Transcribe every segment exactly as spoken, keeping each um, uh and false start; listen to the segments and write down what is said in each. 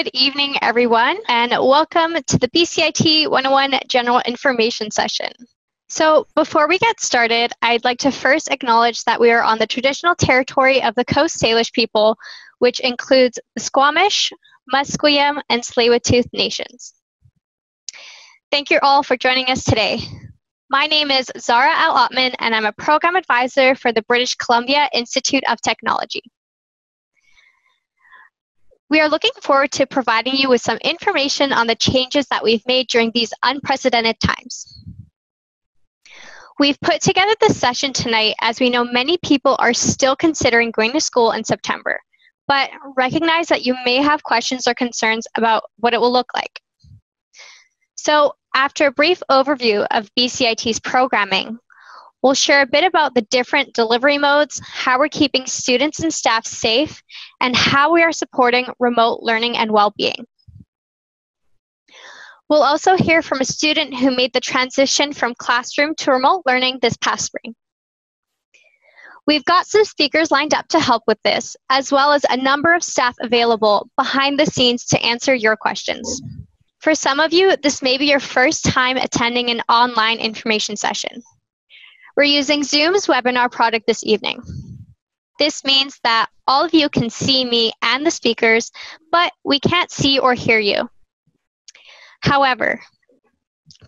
Good evening, everyone, and welcome to the B C I T one oh one General Information Session. So before we get started, I'd like to first acknowledge that we are on the traditional territory of the Coast Salish people, which includes the Squamish, Musqueam, and Tsleil-Waututh nations. Thank you all for joining us today. My name is Zahra Al-Ottman, and I'm a program advisor for the British Columbia Institute of Technology. We are looking forward to providing you with some information on the changes that we've made during these unprecedented times. We've put together this session tonight as we know many people are still considering going to school in September, but recognize that you may have questions or concerns about what it will look like. So after a brief overview of B C I T's programming, we'll share a bit about the different delivery modes, how we're keeping students and staff safe, and how we are supporting remote learning and well-being. We'll also hear from a student who made the transition from classroom to remote learning this past spring. We've got some speakers lined up to help with this, as well as a number of staff available behind the scenes to answer your questions. For some of you, this may be your first time attending an online information session. We're using Zoom's webinar product this evening. This means that all of you can see me and the speakers, but we can't see or hear you. However,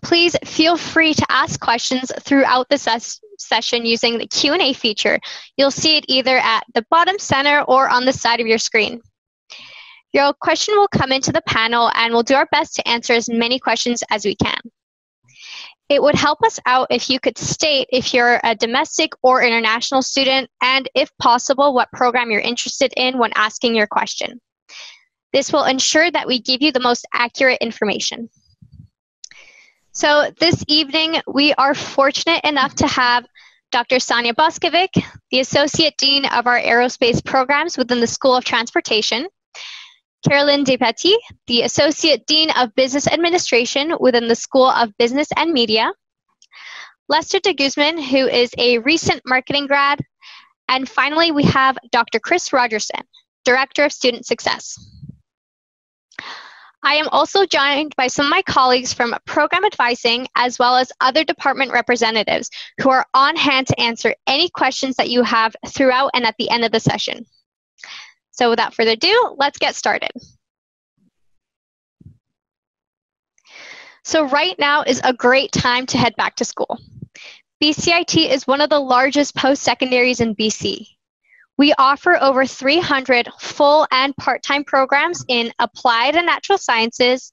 please feel free to ask questions throughout the ses- session using the Q and A feature. You'll see it either at the bottom center or on the side of your screen. Your question will come into the panel and we'll do our best to answer as many questions as we can. It would help us out if you could state if you're a domestic or international student and, if possible, what program you're interested in when asking your question. This will ensure that we give you the most accurate information. So this evening, we are fortunate enough to have Doctor Sonia Boskovic, the Associate Dean of our Aerospace Programs within the School of Transportation, Carolyn DePatie, the Associate Dean of Business Administration within the School of Business and Media, Lester de Guzman, who is a recent marketing grad, and finally we have Doctor Chris Rogerson, Director of Student Success. I am also joined by some of my colleagues from Program Advising as well as other department representatives who are on hand to answer any questions that you have throughout and at the end of the session. So without further ado, let's get started. So right now is a great time to head back to school. B C I T is one of the largest post-secondaries in B C. We offer over three hundred full and part-time programs in Applied and Natural Sciences,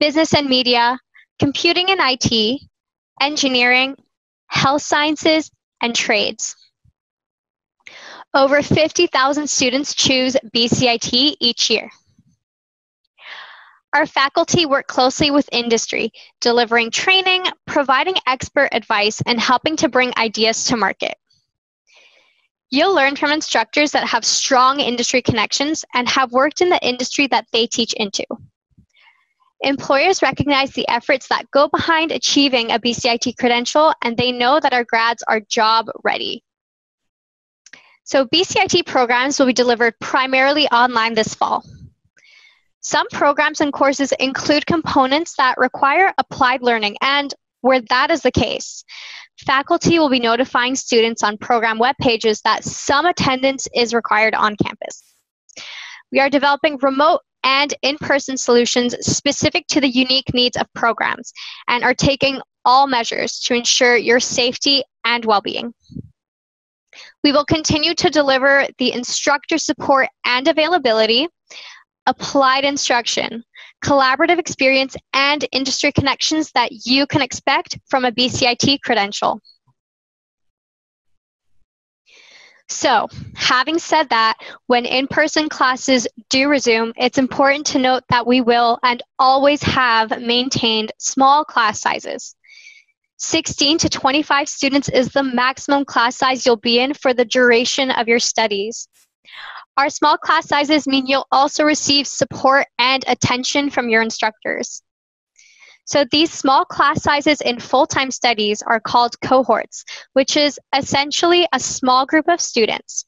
Business and Media, Computing and I T, Engineering, Health Sciences, and Trades. Over fifty thousand students choose B C I T each year. Our faculty work closely with industry, delivering training, providing expert advice, and helping to bring ideas to market. You'll learn from instructors that have strong industry connections and have worked in the industry that they teach into. Employers recognize the efforts that go behind achieving a B C I T credential, and they know that our grads are job ready. So B C I T programs will be delivered primarily online this fall. Some programs and courses include components that require applied learning, and where that is the case, faculty will be notifying students on program web pages that some attendance is required on campus. We are developing remote and in-person solutions specific to the unique needs of programs and are taking all measures to ensure your safety and well-being. We will continue to deliver the instructor support and availability, applied instruction, collaborative experience, and industry connections that you can expect from a B C I T credential. So, having said that, when in-person classes do resume, it's important to note that we will and always have maintained small class sizes. sixteen to twenty-five students is the maximum class size you'll be in for the duration of your studies. Our small class sizes mean you'll also receive support and attention from your instructors. So these small class sizes in full-time studies are called cohorts, which is essentially a small group of students.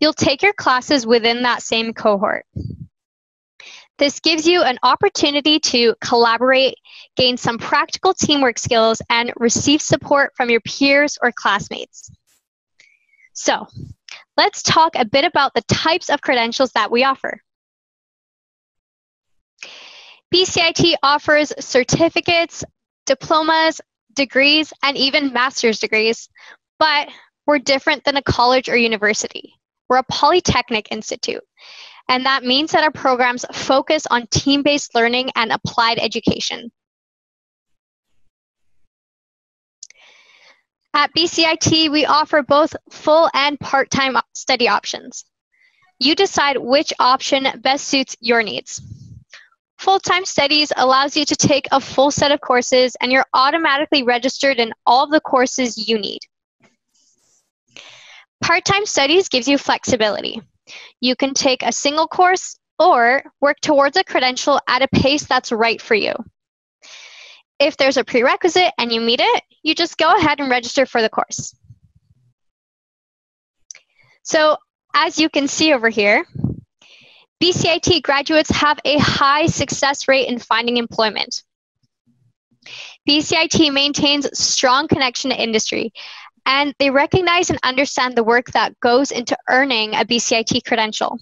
You'll take your classes within that same cohort. This gives you an opportunity to collaborate, gain some practical teamwork skills, and receive support from your peers or classmates. So let's talk a bit about the types of credentials that we offer. B C I T offers certificates, diplomas, degrees, and even master's degrees, but we're different than a college or university. We're a polytechnic institute, and that means that our programs focus on team-based learning and applied education. At B C I T, we offer both full and part-time study options. You decide which option best suits your needs. Full-time studies allows you to take a full set of courses, and you're automatically registered in all of the courses you need. Part-time studies gives you flexibility. You can take a single course or work towards a credential at a pace that's right for you. If there's a prerequisite and you meet it, you just go ahead and register for the course. So as you can see over here, B C I T graduates have a high success rate in finding employment. B C I T maintains strong connection to industry, and they recognize and understand the work that goes into earning a B C I T credential.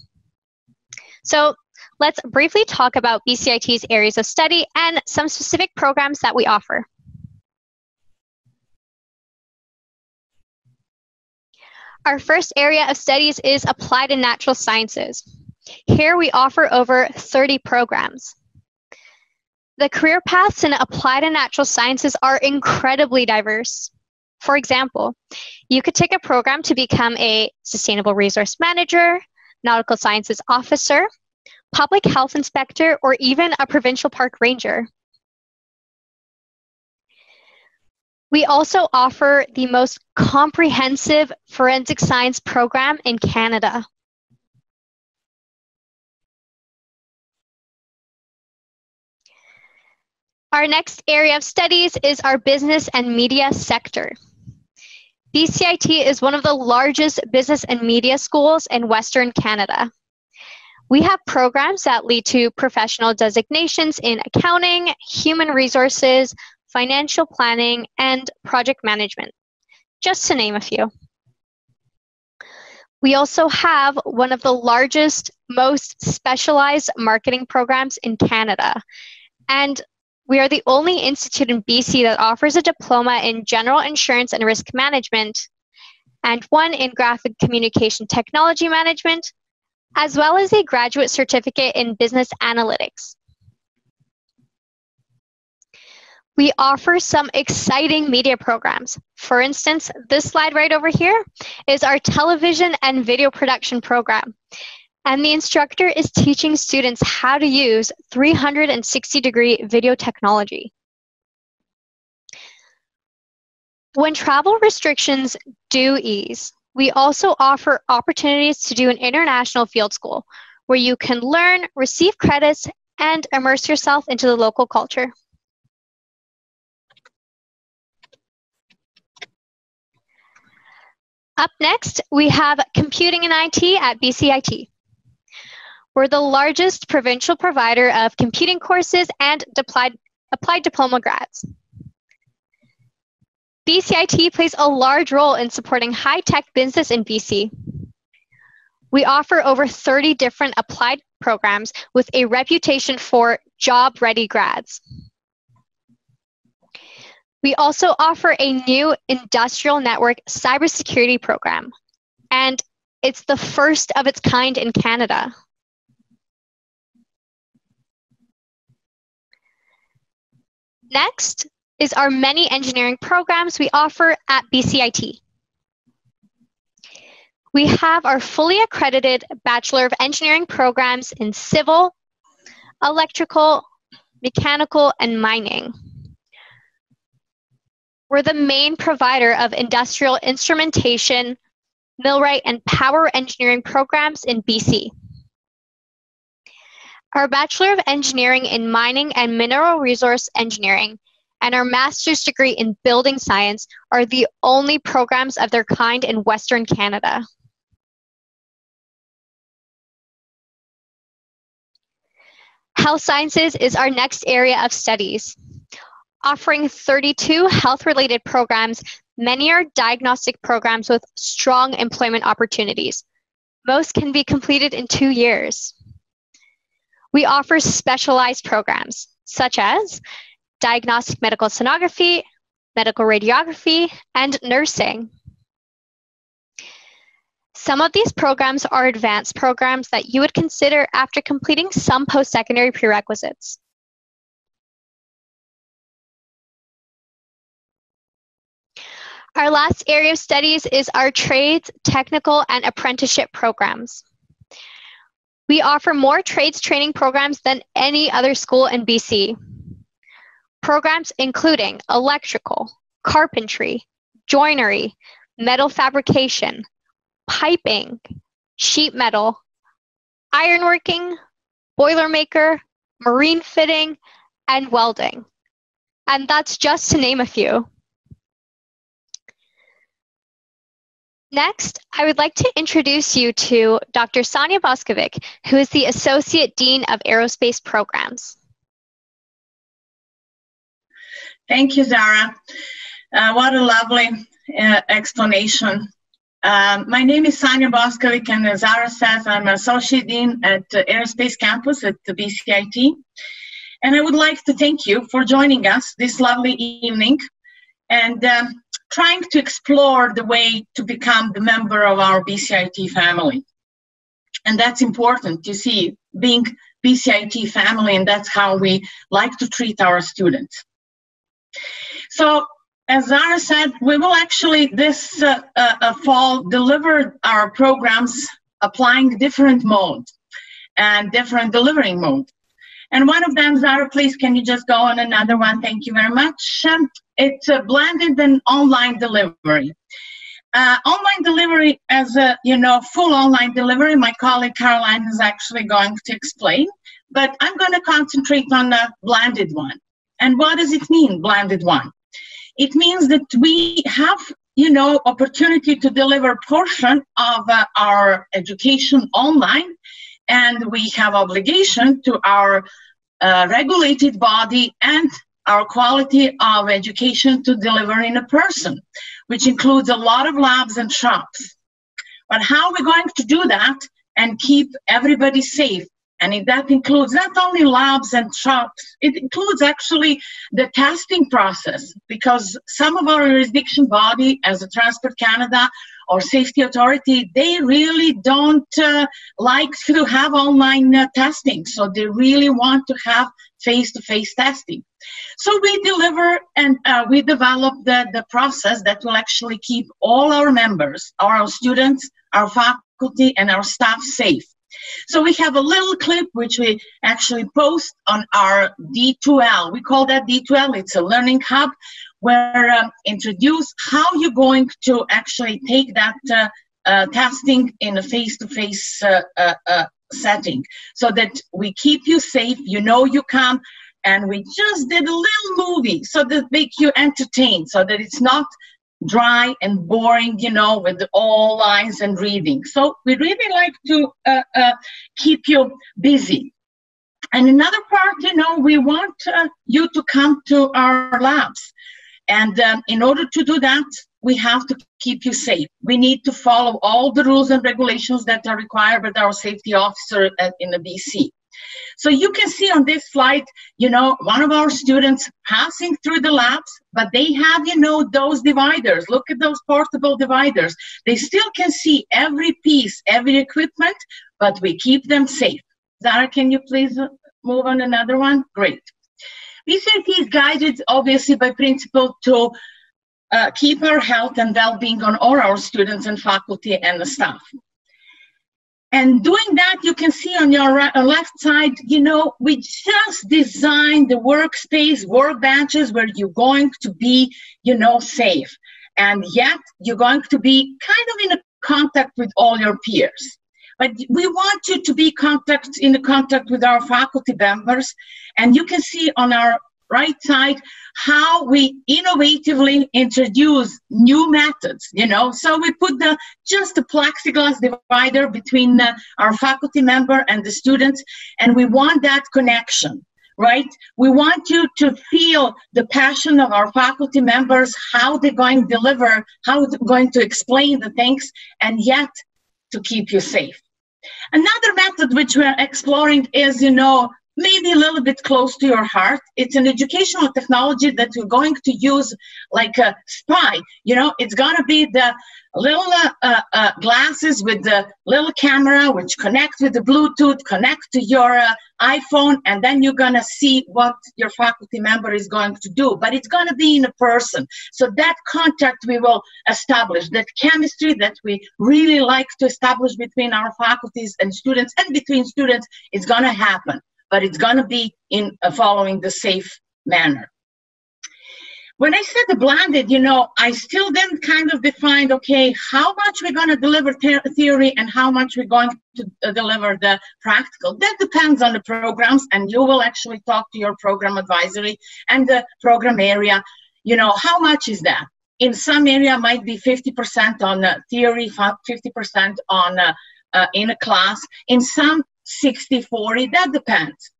So let's briefly talk about B C I T's areas of study and some specific programs that we offer. Our first area of studies is Applied and Natural Sciences. Here we offer over thirty programs. The career paths in Applied and Natural Sciences are incredibly diverse. For example, you could take a program to become a Sustainable Resource Manager, Nautical Sciences Officer, Public Health Inspector, or even a Provincial Park Ranger. We also offer the most comprehensive forensic science program in Canada. Our next area of studies is our business and media sector. B C I T is one of the largest business and media schools in Western Canada. We have programs that lead to professional designations in accounting, human resources, financial planning, and project management, just to name a few. We also have one of the largest, most specialized marketing programs in Canada, and we are the only institute in B C that offers a diploma in general insurance and risk management, and one in graphic communication technology management, as well as a graduate certificate in business analytics. We offer some exciting media programs. For instance, this slide right over here is our television and video production program. And the instructor is teaching students how to use three sixty degree video technology. When travel restrictions do ease, we also offer opportunities to do an international field school where you can learn, receive credits, and immerse yourself into the local culture. Up next, we have Computing and I T at B C I T. We're the largest provincial provider of computing courses and applied, applied diploma grads. B C I T plays a large role in supporting high-tech business in B C. We offer over thirty different applied programs with a reputation for job-ready grads. We also offer a new industrial network cybersecurity program, and it's the first of its kind in Canada. Next is our many engineering programs we offer at B C I T. We have our fully accredited Bachelor of Engineering programs in civil, electrical, mechanical, and mining. We're the main provider of industrial instrumentation, millwright, and power engineering programs in B C. Our Bachelor of Engineering in Mining and Mineral Resource Engineering and our Master's degree in Building Science are the only programs of their kind in Western Canada. Health sciences is our next area of studies. Offering thirty-two health-related programs, many are diagnostic programs with strong employment opportunities. Most can be completed in two years. We offer specialized programs, such as diagnostic medical sonography, medical radiography, and nursing. Some of these programs are advanced programs that you would consider after completing some post-secondary prerequisites. Our last area of studies is our trades, technical, and apprenticeship programs. We offer more trades training programs than any other school in B C. Programs including electrical, carpentry, joinery, metal fabrication, piping, sheet metal, ironworking, boilermaker, marine fitting, and welding. And that's just to name a few. Next, I would like to introduce you to Doctor Sonia Boskovic, who is the Associate Dean of Aerospace Programs. Thank you, Zahra. Uh, what a lovely uh, explanation. Um, my name is Sonia Boskovic, and as Zahra says, I'm Associate Dean at the Aerospace Campus at the B C I T. And I would like to thank you for joining us this lovely evening and uh, trying to explore the way to become the member of our B C I T family. And that's important, you see, being B C I T family, and that's how we like to treat our students. So, as Zahra said, we will actually this uh, uh, fall deliver our programs applying different mode and different delivering mode. And one of them, Zahra, please, can you just go on another one? Thank you very much. It's a blended and online delivery. Uh, online delivery as a, you know, full online delivery, my colleague Caroline is actually going to explain, but I'm going to concentrate on the blended one. And what does it mean, blended one? It means that we have, you know, opportunity to deliver portion of uh, our education online, and we have obligation to our uh, regulated body and our quality of education to deliver in a person, which includes a lot of labs and shops. But how are we going to do that and keep everybody safe? And that includes not only labs and shops, it includes actually the testing process, because some of our jurisdiction body, as a Transport Canada or Safety Authority, they really don't uh, like to have online uh, testing. So they really want to have face-to-face testing. So we deliver and uh, we develop the, the process that will actually keep all our members, our students, our faculty, and our staff safe. So we have a little clip which we actually post on our D two L. We call that D two L. It's a learning hub where um, introduce how you're going to actually take that uh, uh, testing in a face-to-face uh, uh, uh, setting, so that we keep you safe, you know you come, and we just did a little movie so that make you entertained, so that it's not dry and boring, you know, with all lines and reading. So we really like to uh, uh, keep you busy. And another part, you know, we want uh, you to come to our labs. And um, in order to do that, we have to keep you safe. We need to follow all the rules and regulations that are required by our safety officer at, in the B C. So you can see on this slide, you know, one of our students passing through the labs, but they have, you know, those dividers. Look at those portable dividers. They still can see every piece, every equipment, but we keep them safe. Zahra, can you please move on another one? Great. B C I T is guided, obviously, by principle to uh, keep our health and well-being on all our students and faculty and the staff. And doing that, you can see on your right, left side, you know, we just designed the workspace, workbenches where you're going to be, you know, safe. And yet you're going to be kind of in a contact with all your peers. But we want you to be contact, in contact with our faculty members. And you can see on our right side, how we innovatively introduce new methods, you know. So we put the just a plexiglass divider between uh, our faculty member and the students, and we want that connection, right? We want you to feel the passion of our faculty members, how they're going to deliver, how they're going to explain the things, and yet to keep you safe. Another method which we're exploring is, you know, maybe a little bit close to your heart. It's an educational technology that we're going to use like a spy. You know, it's going to be the little uh, uh, uh, glasses with the little camera which connect with the Bluetooth, connect to your uh, iPhone, and then you're going to see what your faculty member is going to do. But it's going to be in a person. So that contact we will establish, that chemistry that we really like to establish between our faculties and students and between students is going to happen. But it's going to be in uh, following the safe manner. When I said the blended, you know, I still didn't kind of define, okay, how much we're going to deliver theory and how much we're going to uh, deliver the practical. That depends on the programs, and you will actually talk to your program advisory and the program area, you know, how much is that? In some area might be fifty percent on uh, theory, fifty percent on uh, uh, in a class. In some sixty forty, that depends.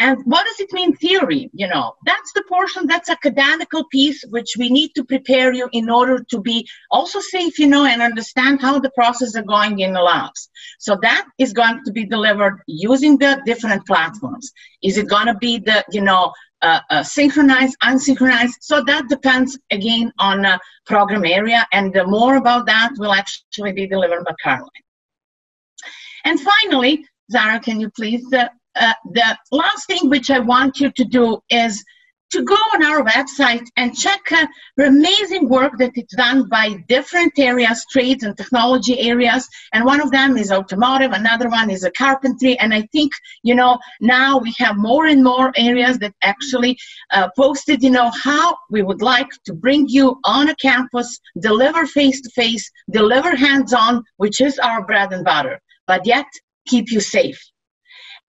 And what does it mean theory? You know, that's the portion, that's academical piece which we need to prepare you in order to be also safe, you know, and understand how the processes are going in the labs. So that is going to be delivered using the different platforms. Is it going to be the, you know, uh, uh, synchronized, unsynchronized? So that depends again on uh, program area, and uh, more about that will actually be delivered by Caroline. And finally, Zahra, can you please? The, uh, the last thing which I want you to do is to go on our website and check uh, the amazing work that is done by different areas, trades and technology areas. And one of them is automotive, another one is a carpentry. And I think, you know, now we have more and more areas that actually uh, posted, you know, how we would like to bring you on a campus, deliver face-to-face, deliver hands-on, which is our bread and butter. But yet, keep you safe.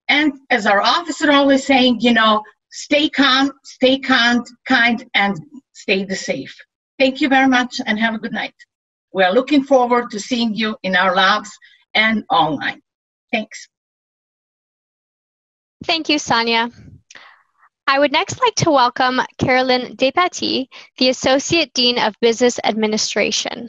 And as our officer always saying, you know, stay calm, stay kind, kind, and stay the safe. Thank you very much and have a good night. We are looking forward to seeing you in our labs and online. Thanks. Thank you, Sonia. I would next like to welcome Carolyn DePatie, the Associate Dean of Business Administration.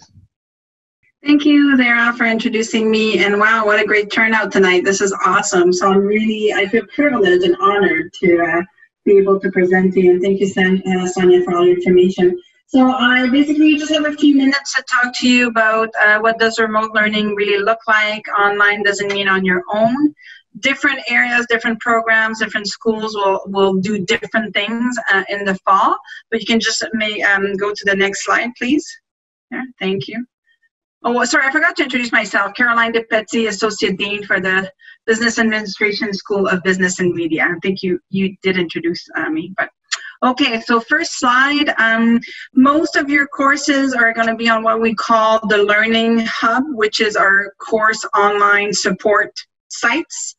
Thank you, Zahra, for introducing me, and wow, what a great turnout tonight. This is awesome. So I'm really, I feel privileged and honored to uh, be able to present to you, and thank you, Son uh, Sonia, for all your information. So I basically just have a few minutes to talk to you about uh, what does remote learning really look like. Online doesn't mean on your own. Different areas, different programs, different schools will, will do different things uh, in the fall, but you can just may, um, go to the next slide, please. Yeah, thank you. Oh, sorry, I forgot to introduce myself. Caroline DePatie, Associate Dean for the Business Administration School of Business and Media. I think you, you did introduce uh, me, but okay, so first slide. Um, most of your courses are going to be on what we call the Learning Hub, which is our course online support sites.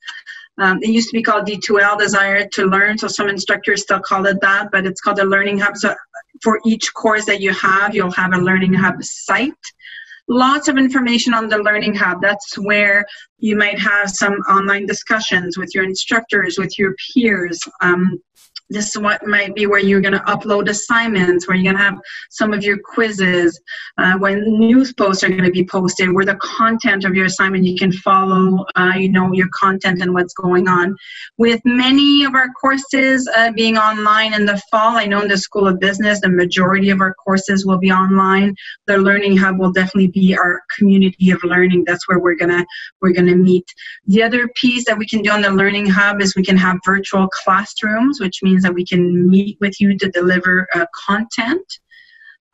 Um, it used to be called D two L, Desire to Learn, so some instructors still call it that, but it's called the Learning Hub. So for each course that you have, you'll have a Learning Hub site. Lots of information on the Learning Hub. That's where you might have some online discussions with your instructors, with your peers. Um, this is what might be where you're going to upload assignments, where you're going to have some of your quizzes, uh, when news posts are going to be posted, where the content of your assignment, you can follow, uh, you know, your content and what's going on. With many of our courses uh, being online in the fall, I know in the School of Business, the majority of our courses will be online. The Learning Hub will definitely be our community of learning. That's where we're going to, we're going to meet. The other piece that we can do on the Learning Hub is we can have virtual classrooms, which means that we can meet with you to deliver uh, content,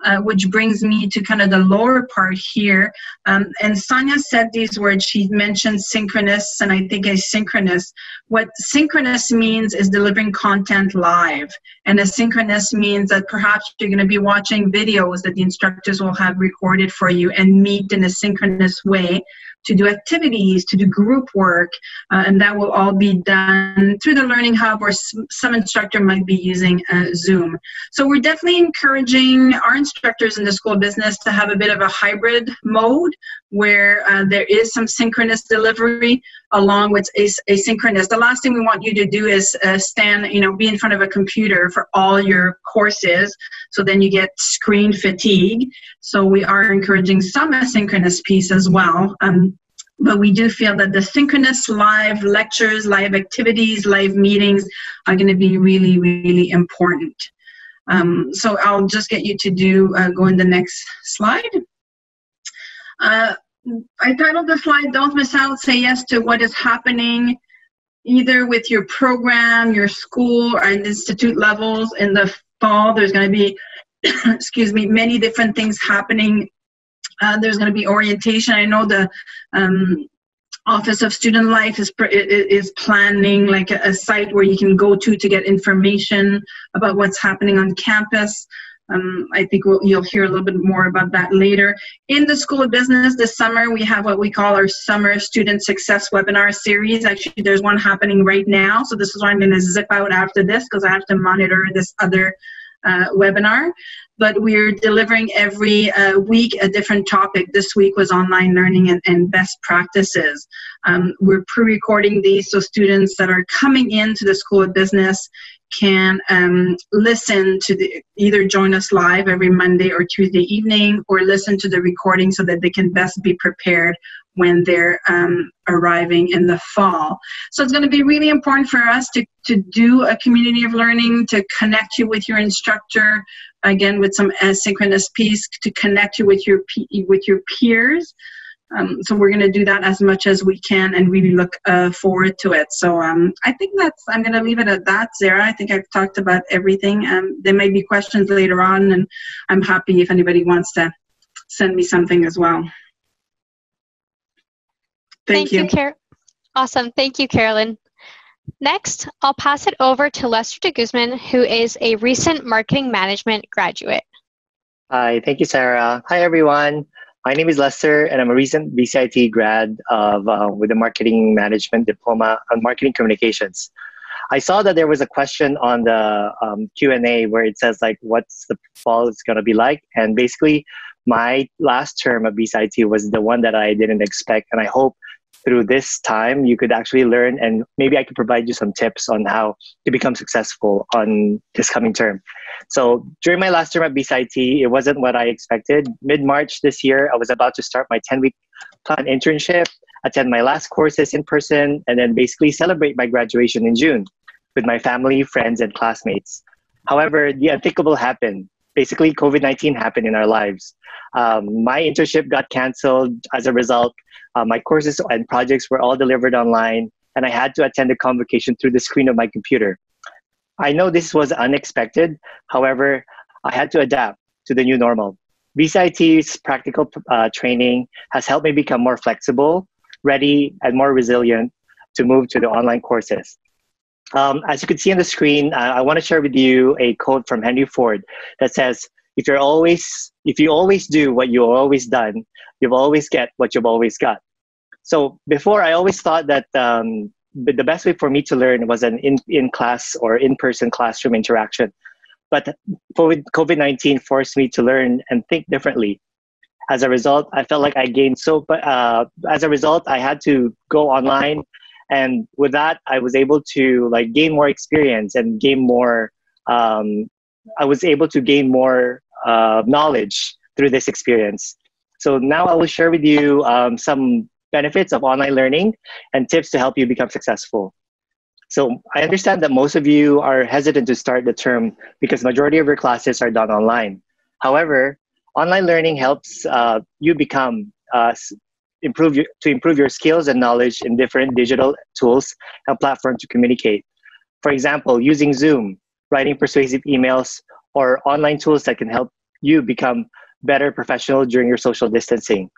uh, which brings me to kind of the lower part here. Um, and Sonia said these words. She mentioned synchronous, and I think asynchronous. What synchronous means is delivering content live, and asynchronous means that perhaps you're going to be watching videos that the instructors will have recorded for you and meet in a synchronous way to do activities, to do group work, uh, and that will all be done through the Learning Hub, or some instructor might be using uh, Zoom. So we're definitely encouraging our instructors in the school business to have a bit of a hybrid mode where uh, there is some synchronous delivery along with as asynchronous. The last thing we want you to do is uh, stand, you know, be in front of a computer for all your courses, so then you get screen fatigue. So we are encouraging some asynchronous piece as well. Um, but we do feel that the synchronous live lectures, live activities, live meetings are going to be really, really important. Um, so I'll just get you to do, uh, go in the next slide. Uh, I titled the slide, "Don't Miss Out, Say Yes to What is Happening," either with your program, your school, or institute levels. In the fall, there's going to be, excuse me, many different things happening. Uh, there's going to be orientation. I know the um, Office of Student Life is, is planning like a, a site where you can go to to get information about what's happening on campus. Um, I think we'll, you'll hear a little bit more about that later. In the School of Business this summer, we have what we call our Summer Student Success Webinar Series. Actually, there's one happening right now, so this is why I'm going to zip out after this, because I have to monitor this other uh, webinar. But we're delivering every uh, week a different topic. This week was online learning and, and best practices. Um, we're pre-recording these so students that are coming into the School of Business can um, listen to the, either join us live every Monday or Tuesday evening, or listen to the recording so that they can best be prepared when they're um, arriving in the fall. So it's going to be really important for us to, to do a community of learning, to connect you with your instructor, again with some asynchronous piece, to connect you with your, with your peers. Um, so we're going to do that as much as we can and really look uh, forward to it. So um, I think that's, I'm going to leave it at that, Zahra. I think I've talked about everything. Um, there may be questions later on, and I'm happy if anybody wants to send me something as well. Thank, Thank you. you Car awesome. Thank you, Carolyn. Next, I'll pass it over to Lester de Guzman, who is a recent marketing management graduate. Hi. Thank you, Zahra. Hi, everyone. My name is Lester, and I'm a recent B C I T grad of, uh, with a marketing management diploma on marketing communications. I saw that there was a question on the um, Q and A where it says, like, what's the fall is going to be like? And basically, my last term of B C I T was the one that I didn't expect. And I hope through this time, you could actually learn, and maybe I could provide you some tips on how to become successful on this coming term. So during my last term at B C I T, it wasn't what I expected. Mid-March this year, I was about to start my ten-week plan internship, attend my last courses in person, and then basically celebrate my graduation in June with my family, friends, and classmates. However, the unthinkable happened. Basically, COVID nineteen happened in our lives. Um, my internship got canceled. As a result, uh, my courses and projects were all delivered online, and I had to attend a convocation through the screen of my computer. I know this was unexpected. However, I had to adapt to the new normal. B C I T's practical uh, training has helped me become more flexible, ready, and more resilient to move to the online courses. Um, as you can see on the screen, uh, I want to share with you a quote from Henry Ford that says, if you're always, if you always do what you've always done, you'll always get what you've always got. So before, I always thought that um, But the best way for me to learn was an in, in class or in-person classroom interaction. But COVID nineteen forced me to learn and think differently. As a result, I felt like I gained so, uh, as a result, I had to go online. And with that, I was able to like gain more experience and gain more, um, I was able to gain more uh, knowledge through this experience. So now I will share with you um, some benefits of online learning and tips to help you become successful. So I understand that most of you are hesitant to start the term because the majority of your classes are done online. However, online learning helps uh, you become, uh, improve your, to improve your skills and knowledge in different digital tools and platforms to communicate. For example, using Zoom, writing persuasive emails, or online tools that can help you become better professional during your social distancing.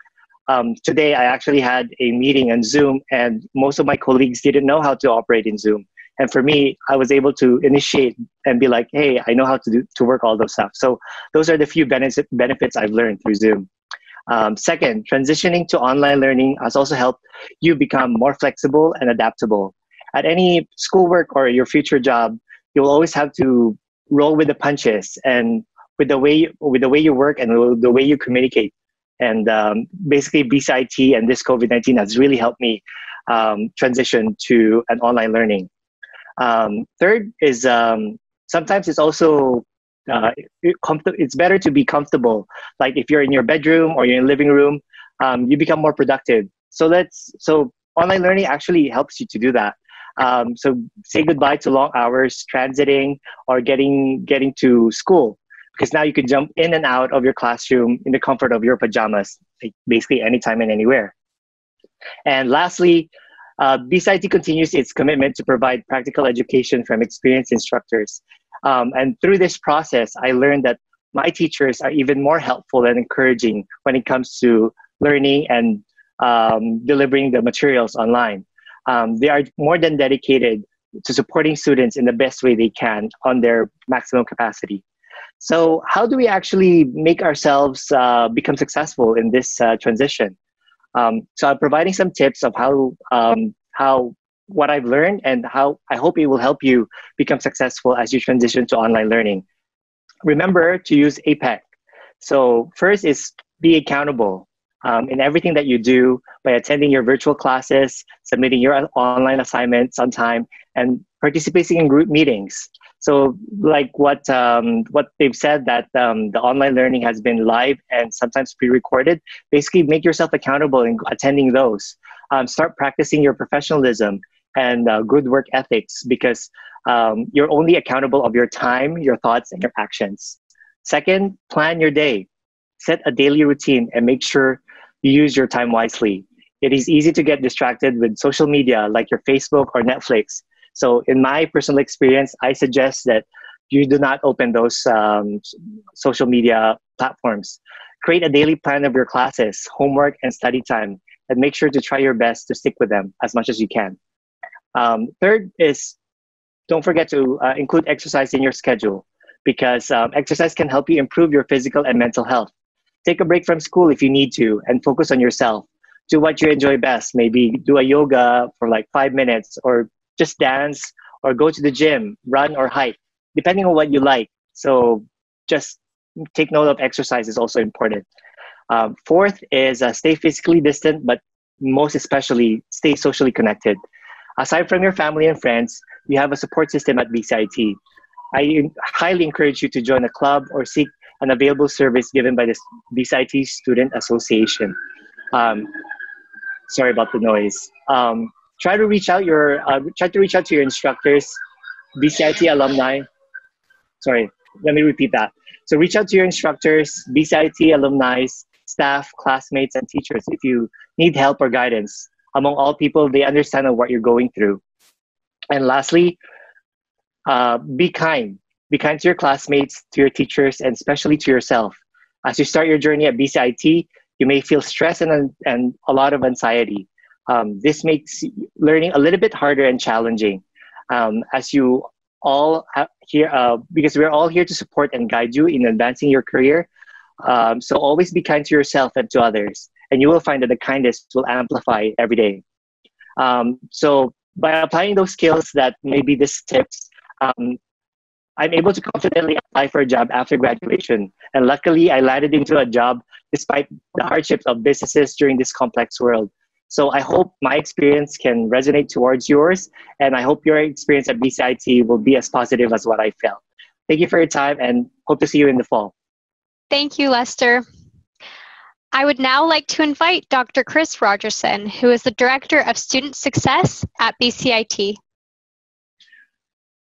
Um, today, I actually had a meeting on Zoom, and most of my colleagues didn't know how to operate in Zoom. And for me, I was able to initiate and be like, hey, I know how to, do, to work all those stuff. So those are the few benefits I've learned through Zoom. Um, second, transitioning to online learning has also helped you become more flexible and adaptable. At any schoolwork or your future job, you'll always have to roll with the punches and with the way with the way you work and the way you communicate. And um, basically, B C I T and this COVID nineteen has really helped me um, transition to an online learning. Um, third is um, sometimes it's also uh, it it's better to be comfortable. Like if you're in your bedroom or you're in your living room, um, you become more productive. So let's so online learning actually helps you to do that. Um, so say goodbye to long hours transiting or getting getting to school, because now you can jump in and out of your classroom in the comfort of your pajamas, basically anytime and anywhere. And lastly, uh, B C I T continues its commitment to provide practical education from experienced instructors. Um, and through this process, I learned that my teachers are even more helpful and encouraging when it comes to learning and um, delivering the materials online. Um, they are more than dedicated to supporting students in the best way they can on their maximum capacity. So how do we actually make ourselves uh, become successful in this uh, transition? Um, so I'm providing some tips of how, um, how what I've learned and how I hope it will help you become successful as you transition to online learning. Remember to use A P E C. So first is be accountable um, in everything that you do by attending your virtual classes, submitting your online assignments on time, and participating in group meetings. So like what, um, what they've said, that um, the online learning has been live and sometimes pre-recorded. Basically, make yourself accountable in attending those. Um, start practicing your professionalism and uh, good work ethics, because um, you're only accountable of your time, your thoughts, and your actions. Second, plan your day. Set a daily routine and make sure you use your time wisely. It is easy to get distracted with social media like your Facebook or Netflix. So in my personal experience, I suggest that you do not open those um, social media platforms. Create a daily plan of your classes, homework, and study time, and make sure to try your best to stick with them as much as you can. Um, third is don't forget to uh, include exercise in your schedule, because um, exercise can help you improve your physical and mental health. Take a break from school if you need to and focus on yourself. Do what you enjoy best. Maybe do a yoga for like five minutes or just dance, or go to the gym, run or hike, depending on what you like. So just take note of exercise is also important. Um, fourth is uh, stay physically distant, but most especially stay socially connected. Aside from your family and friends, you have a support system at B C I T. I highly encourage you to join a club or seek an available service given by the B C I T Student Association. Um, sorry about the noise. Um, Try to reach out your uh, try to reach out to your instructors, B C I T alumni. Sorry, let me repeat that. So reach out to your instructors, B C I T alumni, staff, classmates, and teachers if you need help or guidance. Among all people, they understand what you're going through. And lastly, uh, be kind. Be kind to your classmates, to your teachers, and especially to yourself. As you start your journey at B C I T, you may feel stress and and a lot of anxiety. Um, this makes learning a little bit harder and challenging, um, as you all here, uh, because we're all here to support and guide you in advancing your career. Um, so always be kind to yourself and to others, and you will find that the kindness will amplify every day. Um, so by applying those skills that maybe this tips, um, I'm able to confidently apply for a job after graduation. And luckily, I landed into a job despite the hardships of businesses during this complex world. So I hope my experience can resonate towards yours, and I hope your experience at B C I T will be as positive as what I felt. Thank you for your time, and hope to see you in the fall. Thank you, Lester. I would now like to invite Doctor Chris Rogerson, who is the Director of Student Success at B C I T.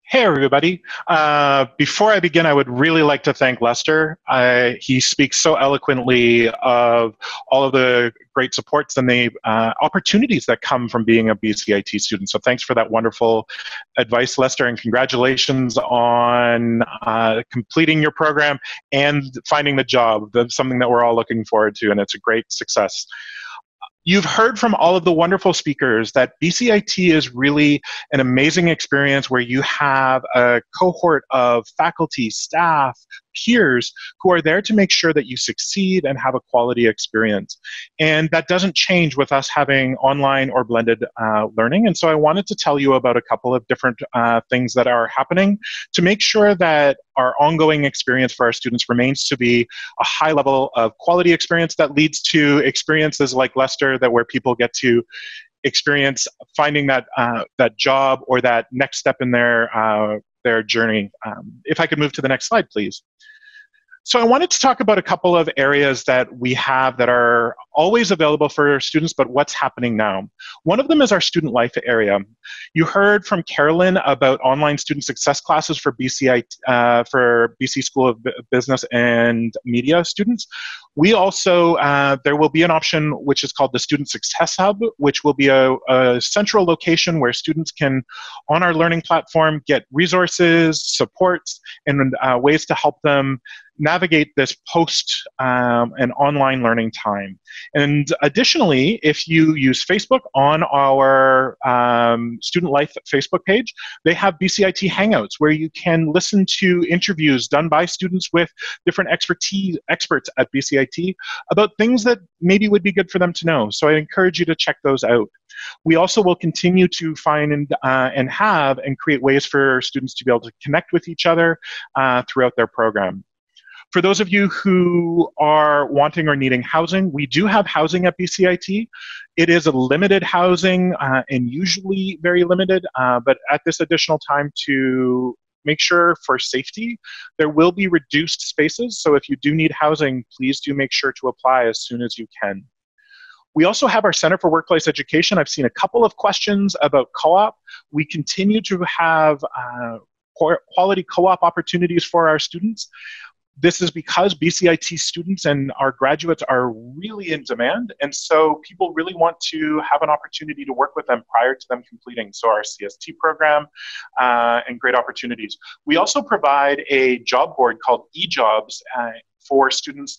Hey, everybody. Uh, before I begin, I would really like to thank Lester. I, he speaks so eloquently of all of the great supports and the uh, opportunities that come from being a B C I T student. So thanks for that wonderful advice, Lester, and congratulations on uh, completing your program and finding the job. That's something that we're all looking forward to, and it's a great success. You've heard from all of the wonderful speakers that B C I T is really an amazing experience where you have a cohort of faculty, staff, peers who are there to make sure that you succeed and have a quality experience. And that doesn't change with us having online or blended uh, learning. And so I wanted to tell you about a couple of different uh, things that are happening to make sure that our ongoing experience for our students remains to be a high level of quality experience that leads to experiences like Lester, that where people get to experience finding that uh, that job or that next step in their uh, their journey. Um, if I could move to the next slide, please. So I wanted to talk about a couple of areas that we have that are always available for students, but what's happening now. One of them is our student life area. You heard from Carolyn about online student success classes for B C I, uh, for B C School of Business and Media students. We also, uh, there will be an option which is called the Student Success Hub, which will be a, a central location where students can, on our learning platform, get resources, supports, and uh, ways to help them navigate this post um, and online learning time. And additionally, if you use Facebook on our um, Student Life Facebook page, they have B C I T Hangouts where you can listen to interviews done by students with different expertise experts at B C I T about things that maybe would be good for them to know. So I encourage you to check those out. We also will continue to find and, uh, and have and create ways for students to be able to connect with each other uh, throughout their program. For those of you who are wanting or needing housing, we do have housing at B C I T. It is a limited housing uh, and usually very limited, uh, but at this additional time to make sure for safety, there will be reduced spaces. So if you do need housing, please do make sure to apply as soon as you can. We also have our Center for Workplace Education. I've seen a couple of questions about co-op. We continue to have uh, quality co-op opportunities for our students. This is because B C I T students and our graduates are really in demand, and so people really want to have an opportunity to work with them prior to them completing, so our C S T program uh, and great opportunities. We also provide a job board called eJobs uh, for students,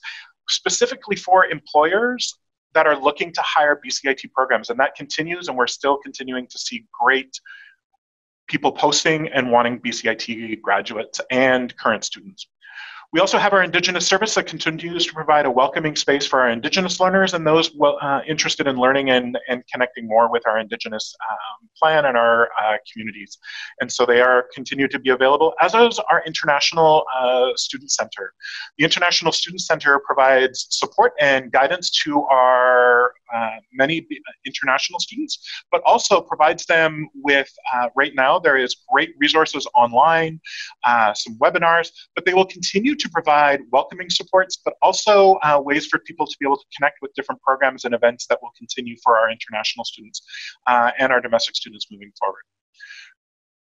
specifically for employers that are looking to hire B C I T programs, and that continues, and we're still continuing to see great people posting and wanting B C I T graduates and current students. We also have our Indigenous service that continues to provide a welcoming space for our Indigenous learners and those well, uh, interested in learning and, and connecting more with our Indigenous um, plan and our uh, communities. And so they are continue to be available, as is our International uh, Student Center. The International Student Center provides support and guidance to our uh, many international students, but also provides them with, uh, right now, there is great resources online, uh, some webinars, but they will continue to to provide welcoming supports, but also uh, ways for people to be able to connect with different programs and events that will continue for our international students uh, and our domestic students moving forward.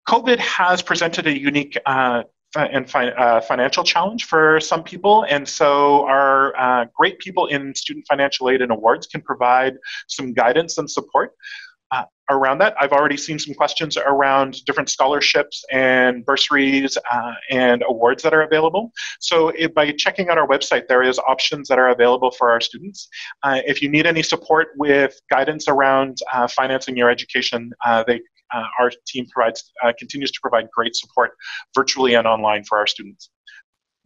COVID has presented a unique uh, and fi uh, financial challenge for some people, and so our uh, great people in student financial aid and awards can provide some guidance and support. Uh, around that, I've already seen some questions around different scholarships and bursaries uh, and awards that are available. So if, by checking out our website, there is options that are available for our students. Uh, if you need any support with guidance around uh, financing your education, uh, they, uh, our team provides, uh, continues to provide great support virtually and online for our students.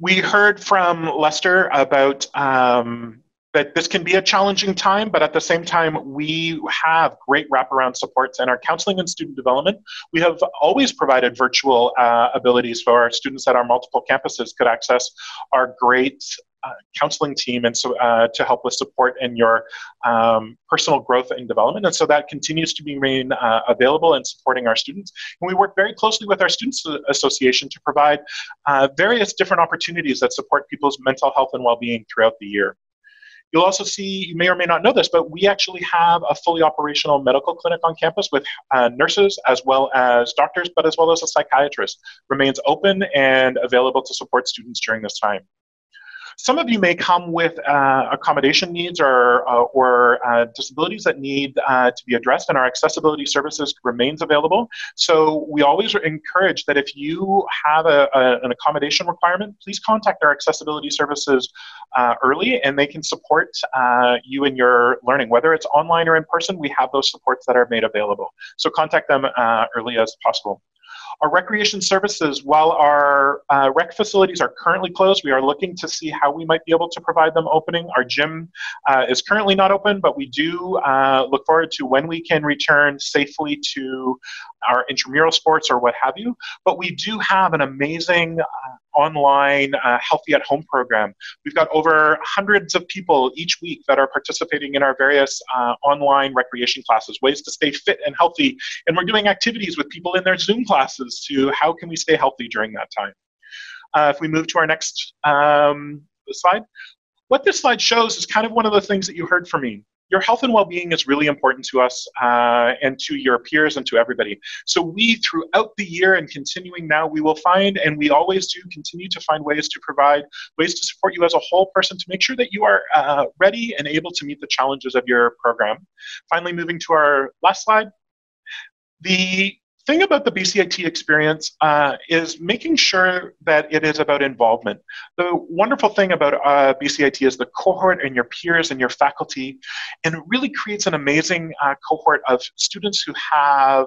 We heard from Lester about um, that this can be a challenging time, but at the same time, we have great wraparound supports in our counseling and student development. We have always provided virtual uh, abilities for our students at our multiple campuses could access our great uh, counseling team and so uh, to help with support in your um, personal growth and development. And so that continues to remain uh, available in supporting our students. And we work very closely with our Students Association to provide uh, various different opportunities that support people's mental health and well-being throughout the year. You'll also see, you may or may not know this, but we actually have a fully operational medical clinic on campus with uh, nurses as well as doctors, but as well as a psychiatrist. Remains open and available to support students during this time. Some of you may come with uh, accommodation needs or, uh, or uh, disabilities that need uh, to be addressed, and our accessibility services remains available. So we always encourage that if you have a, a, an accommodation requirement, please contact our accessibility services uh, early, and they can support uh, you in your learning. Whether it's online or in person, we have those supports that are made available. So contact them uh, early as possible. Our recreation services, while our uh, rec facilities are currently closed, we are looking to see how we might be able to provide them opening. Our gym uh, is currently not open, but we do uh, look forward to when we can return safely to our intramural sports or what have you. But we do have an amazing uh, online uh, Healthy at Home program. We've got over hundreds of people each week that are participating in our various uh, online recreation classes, ways to stay fit and healthy. And we're doing activities with people in their Zoom classes to how can we stay healthy during that time. Uh, if we move to our next um, slide, what this slide shows is kind of one of the things that you heard from me. Your health and well-being is really important to us uh, and to your peers and to everybody. So we, throughout the year and continuing now, we will find, and we always do continue to find ways to provide, ways to support you as a whole person to make sure that you are uh, ready and able to meet the challenges of your program. Finally, moving to our last slide, the The thing about the B C I T experience uh, is making sure that it is about involvement. The wonderful thing about uh, B C I T is the cohort and your peers and your faculty, and it really creates an amazing uh, cohort of students who have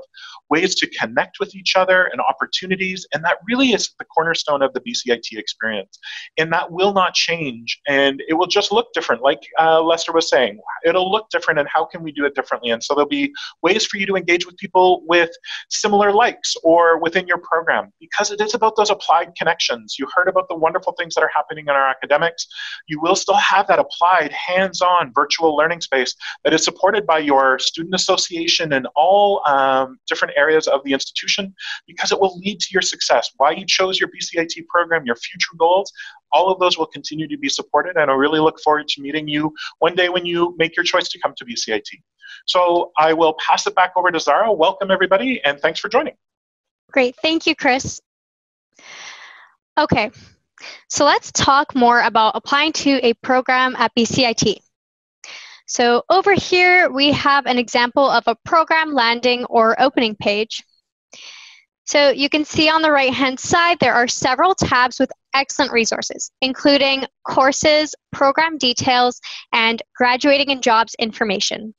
ways to connect with each other and opportunities, and that really is the cornerstone of the B C I T experience. And that will not change, and it will just look different, like uh, Lester was saying. It'll look different, and how can we do it differently? And so there'll be ways for you to engage with people with similar similar likes or within your program, because it is about those applied connections. You heard about the wonderful things that are happening in our academics. You will still have that applied, hands-on virtual learning space that is supported by your student association and all um, different areas of the institution, because it will lead to your success. Why you chose your B C I T program, your future goals, all of those will continue to be supported, and I really look forward to meeting you one day when you make your choice to come to B C I T. So I will pass it back over to Zahra. Welcome, everybody, and thanks for joining. Great. Thank you, Chris. Okay, so let's talk more about applying to a program at B C I T. So over here, we have an example of a program landing or opening page. So you can see on the right-hand side, there are several tabs with excellent resources, including courses, program details, and graduating and jobs information.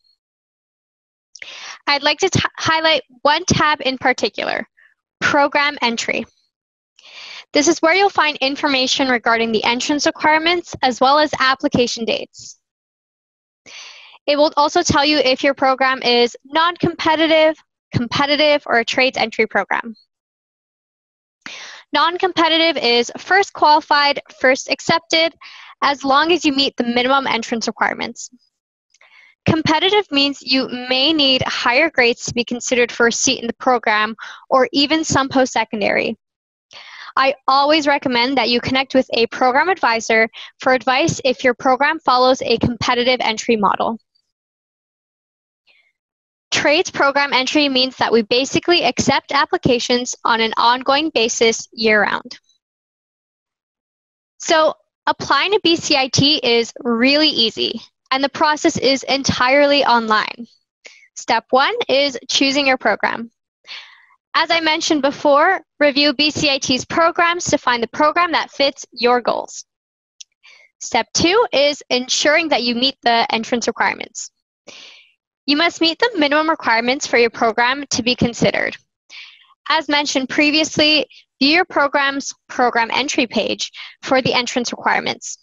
I'd like to t- highlight one tab in particular, Program Entry. This is where you'll find information regarding the entrance requirements as well as application dates. It will also tell you if your program is non-competitive, competitive, or a trades entry program. Non-competitive is first qualified, first accepted, as long as you meet the minimum entrance requirements. Competitive means you may need higher grades to be considered for a seat in the program or even some post-secondary. I always recommend that you connect with a program advisor for advice if your program follows a competitive entry model. Trades program entry means that we basically accept applications on an ongoing basis year-round. So applying to B C I T is really easy, and the process is entirely online. Step one is choosing your program. As I mentioned before, review B C I T's programs to find the program that fits your goals. Step two is ensuring that you meet the entrance requirements. You must meet the minimum requirements for your program to be considered. As mentioned previously, view your program's program entry page for the entrance requirements.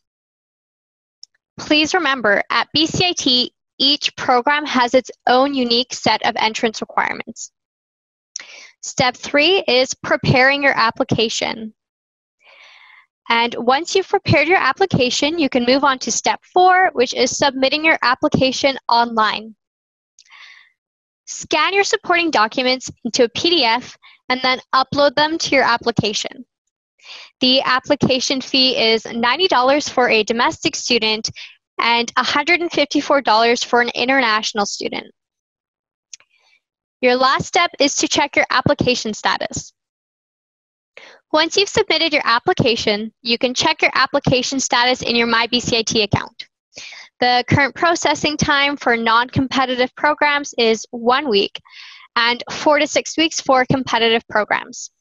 Please remember, at B C I T, each program has its own unique set of entrance requirements. Step three is preparing your application. And once you've prepared your application, you can move on to step four, which is submitting your application online. Scan your supporting documents into a P D F and then upload them to your application. The application fee is ninety dollars for a domestic student and one hundred fifty-four dollars for an international student. Your last step is to check your application status. Once you've submitted your application, you can check your application status in your MyBCIT account. The current processing time for non-competitive programs is one week and four to six weeks for competitive programs.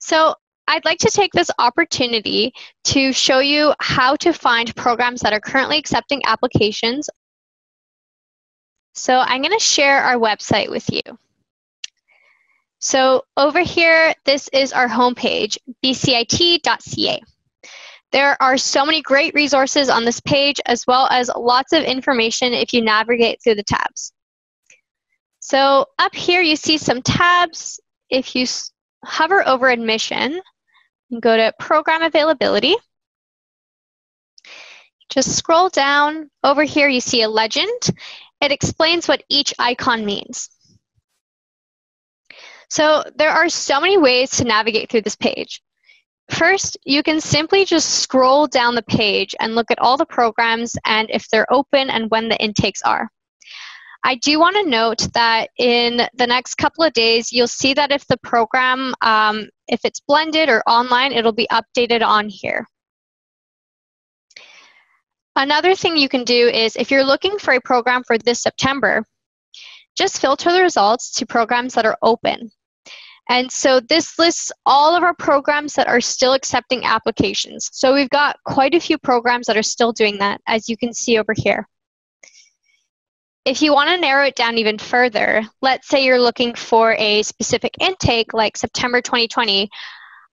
So I'd like to take this opportunity to show you how to find programs that are currently accepting applications. So I'm going to share our website with you. So over here, this is our homepage, b c i t dot c a. There are so many great resources on this page, as well as lots of information if you navigate through the tabs. So up here, you see some tabs. If you hover over admission and go to program availability, just scroll down. Over here, you see a legend. It explains what each icon means. So there are so many ways to navigate through this page. First, you can simply just scroll down the page and look at all the programs and if they're open and when the intakes are. I do want to note that in the next couple of days, you'll see that if the program, um, if it's blended or online, it'll be updated on here. Another thing you can do is if you're looking for a program for this September, just filter the results to programs that are open. And so this lists all of our programs that are still accepting applications. So we've got quite a few programs that are still doing that, as you can see over here. If you want to narrow it down even further, let's say you're looking for a specific intake like September twenty twenty,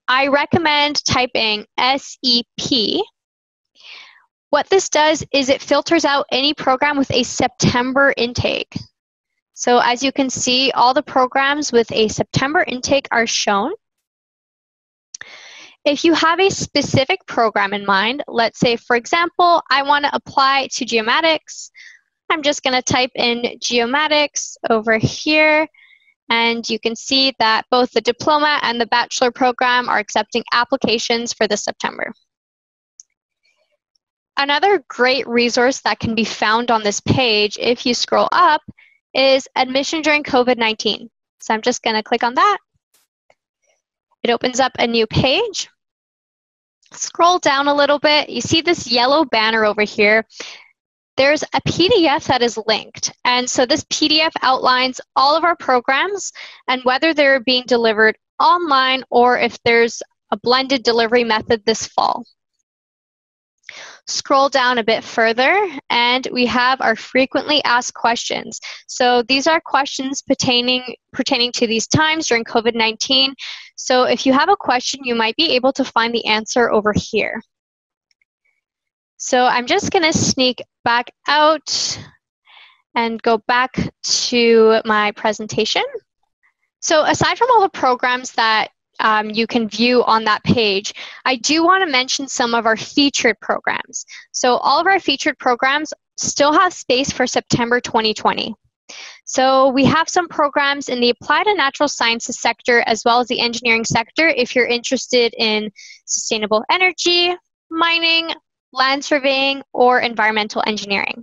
I recommend typing S E P. What this does is it filters out any program with a September intake. So as you can see, all the programs with a September intake are shown. If you have a specific program in mind, let's say, for example, I want to apply to Geomatics. I'm just going to type in Geomatics over here, and you can see that both the diploma and the bachelor program are accepting applications for this September. Another great resource that can be found on this page, if you scroll up, is admission during COVID nineteen. So I'm just going to click on that. It opens up a new page. Scroll down a little bit. You see this yellow banner over here. There's a P D F that is linked. And so this P D F outlines all of our programs and whether they're being delivered online or if there's a blended delivery method this fall. Scroll down a bit further, and we have our frequently asked questions. So these are questions pertaining, pertaining to these times during COVID nineteen. So if you have a question, you might be able to find the answer over here. So I'm just going to sneak back out and go back to my presentation. So aside from all the programs that Um, you can view on that page, I do want to mention some of our featured programs. So all of our featured programs still have space for September twenty twenty. So we have some programs in the applied and natural sciences sector as well as the engineering sector if you're interested in sustainable energy, mining, land surveying, or environmental engineering.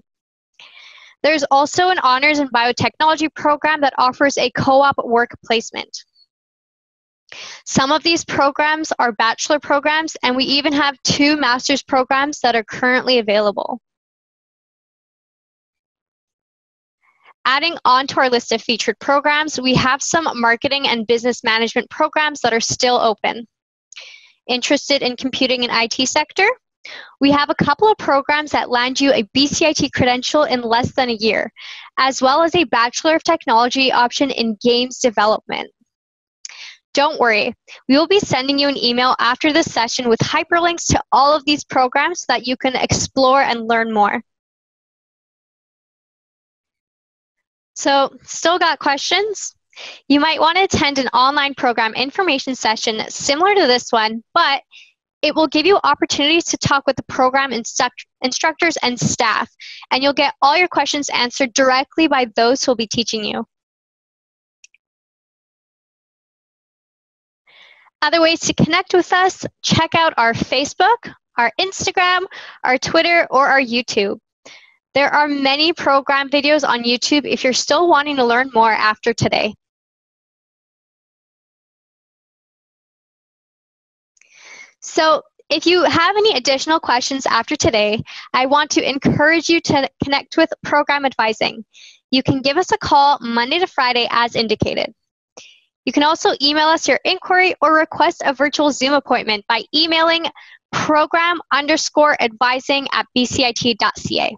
There's also an honors and biotechnology program that offers a co-op work placement. Some of these programs are bachelor programs, and we even have two master's programs that are currently available. Adding on to our list of featured programs, we have some marketing and business management programs that are still open. Interested in computing and I T sector? We have a couple of programs that land you a B C I T credential in less than a year, as well as a Bachelor of Technology option in games development. Don't worry, we will be sending you an email after this session with hyperlinks to all of these programs so that you can explore and learn more. So, still got questions? You might want to attend an online program information session similar to this one, but it will give you opportunities to talk with the program instruct- instructors and staff, and you'll get all your questions answered directly by those who will be teaching you. Other ways to connect with us, check out our Facebook, our Instagram, our Twitter, or our YouTube. There are many program videos on YouTube if you're still wanting to learn more after today. So if you have any additional questions after today, I want to encourage you to connect with Program Advising. You can give us a call Monday to Friday as indicated. You can also email us your inquiry or request a virtual Zoom appointment by emailing program underscore advising at bcit.ca.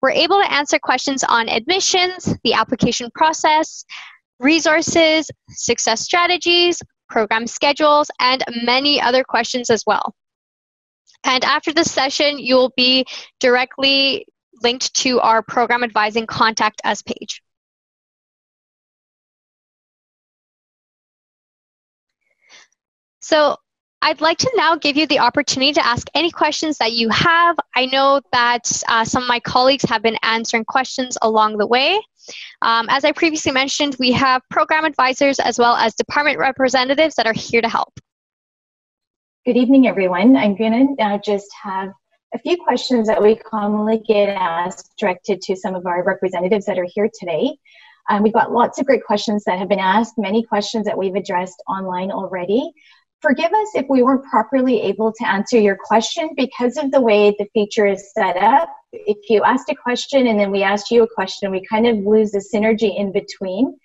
We're able to answer questions on admissions, the application process, resources, success strategies, program schedules, and many other questions as well. And after this session, you will be directly linked to our Program Advising Contact Us page. So I'd like to now give you the opportunity to ask any questions that you have. I know that uh, some of my colleagues have been answering questions along the way. Um, as I previously mentioned, we have program advisors as well as department representatives that are here to help. Good evening, everyone. I'm going to uh, just have a few questions that we commonly get asked directed to some of our representatives that are here today. Um, we've got lots of great questions that have been asked, many questions that we've addressed online already. Forgive us if we weren't properly able to answer your question because of the way the feature is set up. If you asked a question and then we asked you a question, we kind of lose the synergy in between.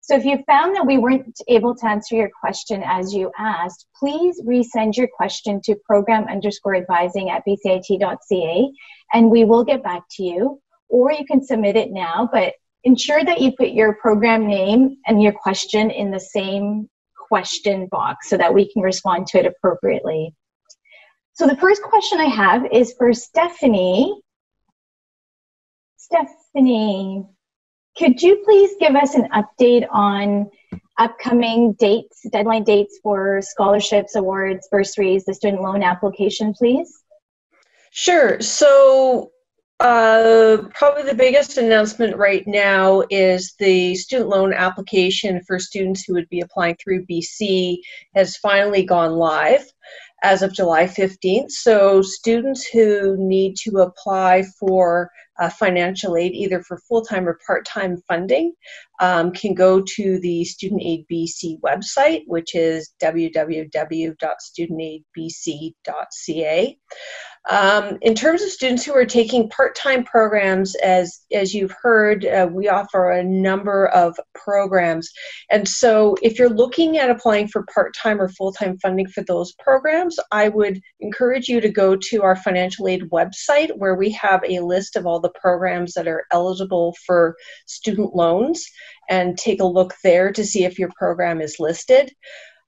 So if you found that we weren't able to answer your question as you asked, please resend your question to program underscore advising at bcit.ca and we will get back to you. Or you can submit it now, but ensure that you put your program name and your question in the same question box so that we can respond to it appropriately. So the first question I have is for Stephanie. Stephanie, could you please give us an update on upcoming dates, deadline dates for scholarships, awards, bursaries, the student loan application, please? Sure. So Uh, probably the biggest announcement right now is the student loan application for students who would be applying through B C has finally gone live as of July fifteenth. So students who need to apply for uh, financial aid, either for full-time or part-time funding, um, can go to the Student Aid B C website, which is w w w dot student aid b c dot c a. Um, in terms of students who are taking part-time programs, as, as you've heard, uh, we offer a number of programs. And so if you're looking at applying for part-time or full-time funding for those programs, I would encourage you to go to our financial aid website where we have a list of all the programs that are eligible for student loans and take a look there to see if your program is listed.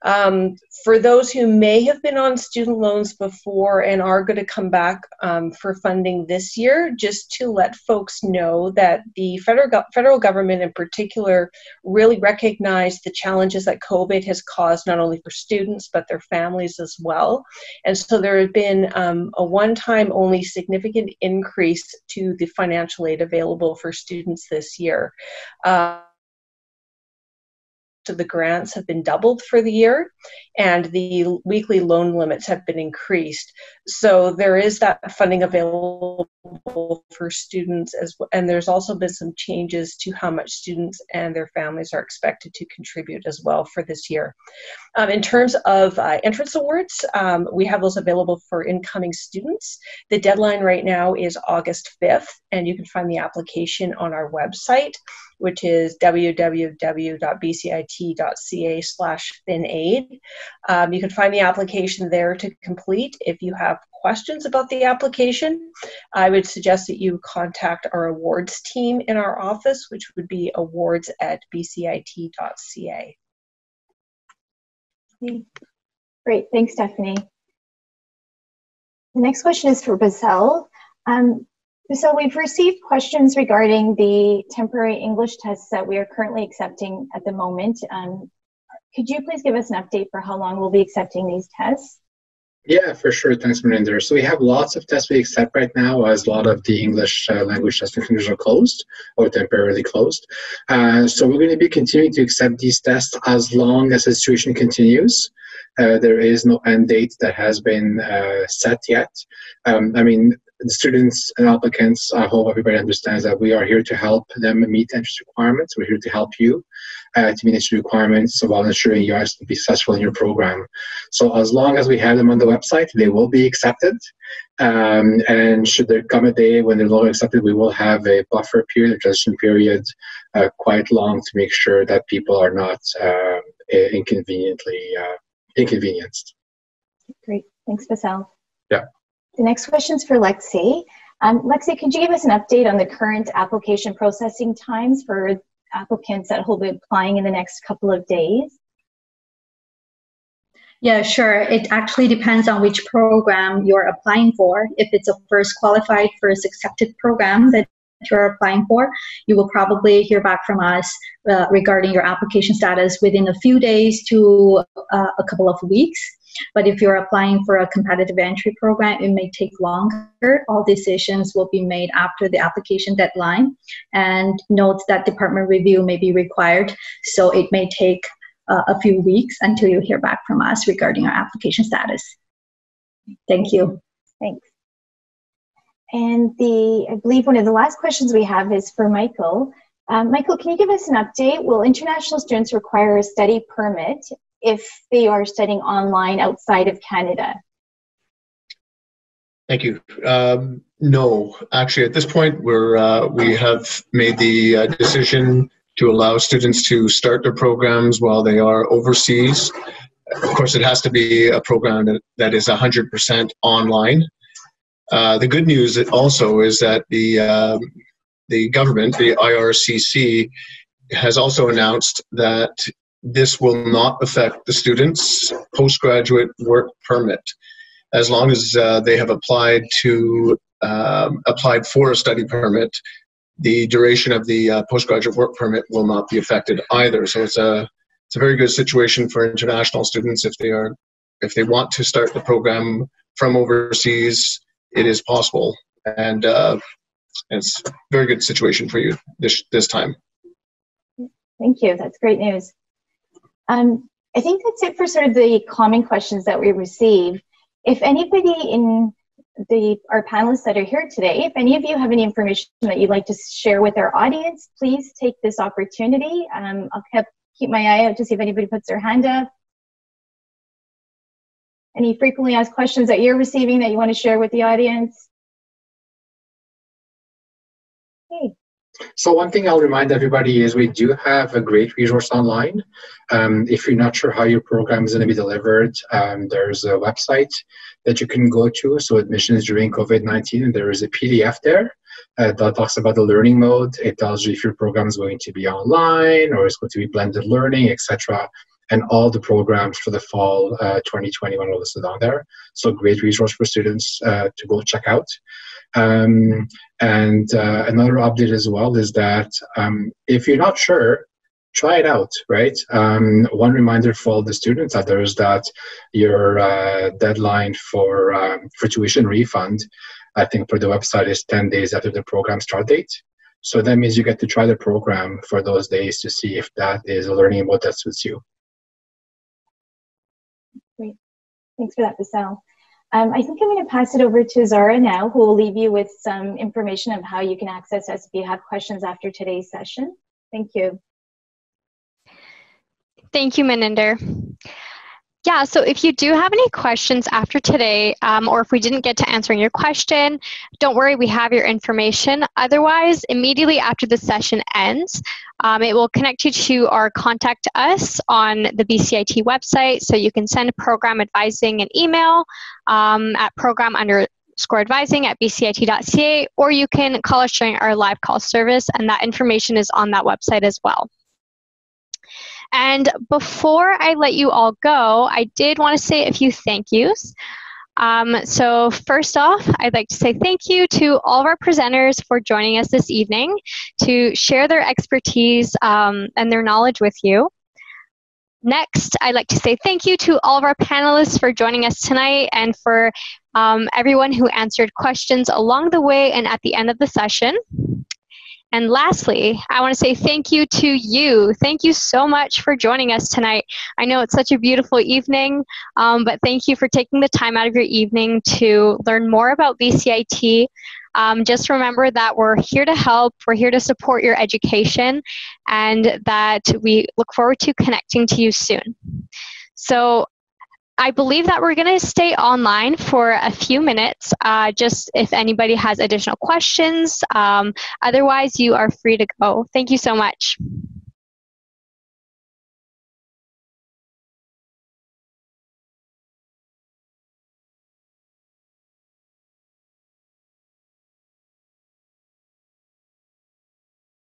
Um, for those who may have been on student loans before and are going to come back um, for funding this year, just to let folks know that the federal, go federal government in particular really recognized the challenges that COVID has caused not only for students but their families as well. And so there have been um, a one-time only significant increase to the financial aid available for students this year. Uh, Of the grants have been doubled for the year, and the weekly loan limits have been increased. So there is that funding available for students as well, and there's also been some changes to how much students and their families are expected to contribute as well for this year. Um, in terms of uh, entrance awards, um, we have those available for incoming students. The deadline right now is August fifth, and you can find the application on our website, which is w w w dot b c i t dot c a slash finaid. Um, you can find the application there to complete. If you have questions about the application, I would suggest that you contact our awards team in our office, which would be awards at b c i t dot c a. Great, thanks, Stephanie. The next question is for Basel. Um, So we've received questions regarding the temporary English tests that we are currently accepting at the moment. Um, could you please give us an update for how long we'll be accepting these tests? Yeah, for sure. Thanks, Maninder. So we have lots of tests we accept right now, as a lot of the English uh, language testing centers are closed or temporarily closed. Uh, so we're going to be continuing to accept these tests as long as the situation continues. Uh, there is no end date that has been uh, set yet. Um, I mean, the students and applicants, I hope everybody understands that we are here to help them meet entry requirements. We're here to help you uh, to meet entry requirements while ensuring you are successful in your program. So as long as we have them on the website, they will be accepted. Um, and should there come a day when they're not accepted, we will have a buffer period, a transition period, uh, quite long to make sure that people are not uh, inconveniently uh, inconvenienced. Great. Thanks, Basel. Yeah. The next question's for Lexi. Um, Lexi, could you give us an update on the current application processing times for applicants that will be applying in the next couple of days? Yeah, sure. It actually depends on which program you're applying for. If it's a first qualified, first accepted program that you're applying for, you will probably hear back from us uh, regarding your application status within a few days to uh, a couple of weeks. But if you're applying for a competitive entry program, it may take longer. All decisions will be made after the application deadline. And note that department review may be required, so it may take uh, a few weeks until you hear back from us regarding our application status. Thank you. Thanks. And the, I believe one of the last questions we have is for Michael. Um, Michael, can you give us an update? Will international students require a study permit if they are studying online outside of Canada? Thank you. Um, no, actually, at this point, we're uh, we have made the uh, decision to allow students to start their programs while they are overseas. Of course, it has to be a program that, that is one hundred percent online. Uh, the good news also is that the um, the government, the I R C C, has also announced that this will not affect the students' postgraduate work permit, as long as uh, they have applied to um, applied for a study permit. The duration of the uh, postgraduate work permit will not be affected either. So it's a it's a very good situation for international students if they are if they want to start the program from overseas. It is possible, and uh, it's a very good situation for you this this time. Thank you. That's great news. Um, I think that's it for sort of the common questions that we receive. If anybody in the our panelists that are here today, if any of you have any information that you'd like to share with our audience, please take this opportunity. Um, I'll keep, keep my eye out to see if anybody puts their hand up. Any frequently asked questions that you're receiving that you want to share with the audience? Okay. So one thing I'll remind everybody is we do have a great resource online. Um, if you're not sure how your program is going to be delivered, um, there's a website that you can go to. So admissions during COVID nineteen, and there is a P D F there uh, that talks about the learning mode. It tells you if your program is going to be online or it's going to be blended learning, et cetera. And all the programs for the fall uh, twenty twenty-one are listed on there. So great resource for students uh, to go check out. Um, and uh, another update as well is that um, if you're not sure, try it out, right? Um, one reminder for all the students out there is that your uh, deadline for, um, for tuition refund, I think for the website, is ten days after the program start date. So that means you get to try the program for those days to see if that is a learning mode that suits you. Thanks for that, Visele. Um, I think I'm going to pass it over to Zahra now, who will leave you with some information of how you can access us if you have questions after today's session. Thank you. Thank you, Maninder. Yeah, so if you do have any questions after today, um, or if we didn't get to answering your question, don't worry, we have your information. Otherwise, immediately after the session ends, um, it will connect you to our Contact Us on the B C I T website, so you can send program advising an email um, at program underscore advising at b c i t dot c a, or you can call us during our live call service, and that information is on that website as well. And before I let you all go, I did want to say a few thank yous. Um, so first off, I'd like to say thank you to all of our presenters for joining us this evening to share their expertise um, and their knowledge with you. Next, I'd like to say thank you to all of our panelists for joining us tonight and for um, everyone who answered questions along the way and at the end of the session. And lastly, I want to say thank you to you. Thank you so much for joining us tonight. I know it's such a beautiful evening, um, but thank you for taking the time out of your evening to learn more about B C I T. Um, just remember that we're here to help, we're here to support your education, and that we look forward to connecting to you soon. So I believe that we're going to stay online for a few minutes, uh, just if anybody has additional questions. Um, otherwise, you are free to go. Thank you so much.